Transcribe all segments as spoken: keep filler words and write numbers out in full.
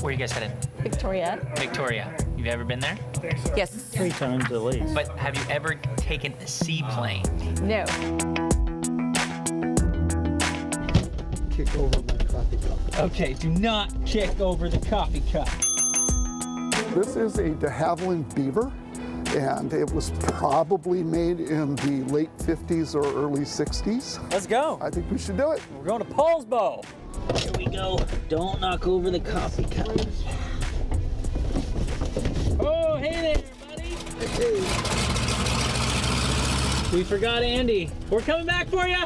Where are you guys headed? Victoria. Victoria. You've ever been there? Yes. Three times at least. But have you ever taken a seaplane? No. Kick over my coffee cup. Okay, do not kick over the coffee cup. This is a de Havilland Beaver, and it was probably made in the late fifties or early sixties. Let's go. I think we should do it. We're going to Poulsbo. Here we go. Don't knock over the coffee cup. Oh, hey there, buddy. We forgot Andy. We're coming back for you.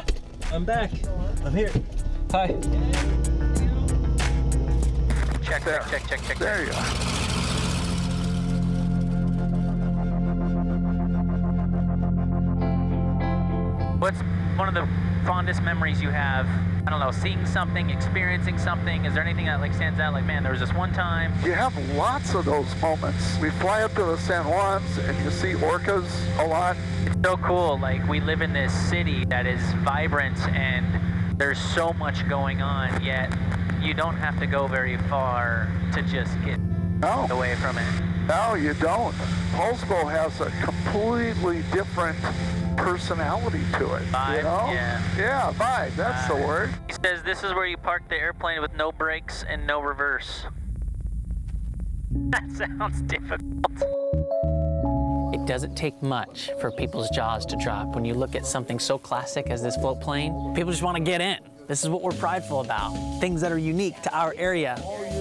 I'm back. I'm here. Hi. Check, there. check, check, check, check. There you are. What's one of the fondest memories you have? I don't know, seeing something, experiencing something. Is there anything that like stands out? Like, man, there was this one time. You have lots of those moments. We fly up to the San Juans and you see orcas a lot. It's so cool. Like, we live in this city that is vibrant and there's so much going on, yet you don't have to go very far to just get no. away from it. No, you don't. Poulsbo has a completely different personality to it. Vibe, you know? yeah. Yeah, vibe, that's vibe. the word. He says this is where you park the airplane with no brakes and no reverse. That sounds difficult. It doesn't take much for people's jaws to drop. When you look at something so classic as this float plane, people just want to get in. This is what we're prideful about. Things that are unique to our area,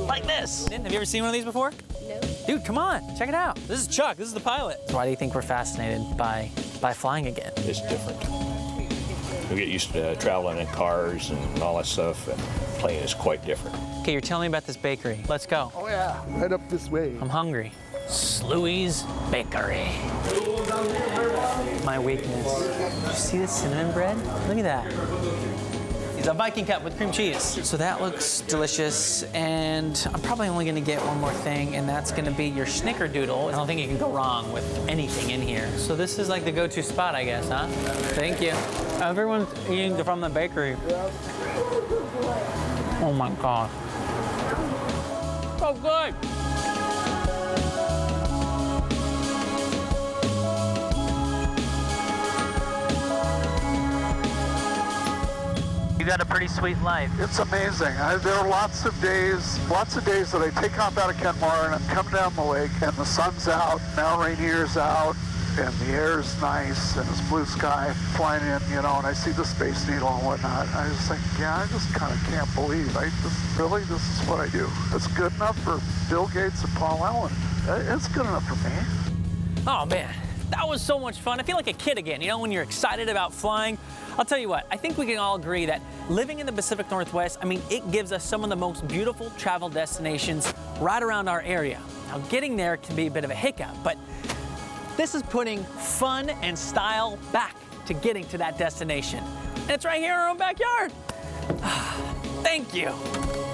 like this. Have you ever seen one of these before? No. Dude, come on, check it out. This is Chuck, this is the pilot. Why do you think we're fascinated by by flying again? It's different. We get used to uh, traveling in cars and all that stuff, and plane is quite different. Okay, you're telling me about this bakery. Let's go. Oh yeah, right up this way. I'm hungry. Louie's Bakery. My weakness. You see this cinnamon bread? Look at that. It's a Viking cup with cream cheese. So that looks delicious, and I'm probably only gonna get one more thing, and that's gonna be your Snickerdoodle. I don't think you can go wrong with anything in here. So this is like the go-to spot, I guess, huh? Thank you. Everyone's eating from the bakery. Oh my God. So good. You got a pretty sweet life. It's amazing. I, there are lots of days, lots of days that I take off out of Kenmore and I'm coming down the lake and the sun's out, now Rainier's out, and the air's nice and it's blue sky flying in, you know, and I see the Space Needle and whatnot. And I just think, yeah, I just kind of can't believe. I just, really, this is what I do. It's good enough for Bill Gates and Paul Allen. It's good enough for me. Oh, man. That was so much fun. I feel like a kid again, you know, when you're excited about flying. I'll tell you what, I think we can all agree that living in the Pacific Northwest, I mean, it gives us some of the most beautiful travel destinations right around our area. Now, getting there can be a bit of a hiccup, but this is putting fun and style back to getting to that destination. And it's right here in our own backyard. Thank you.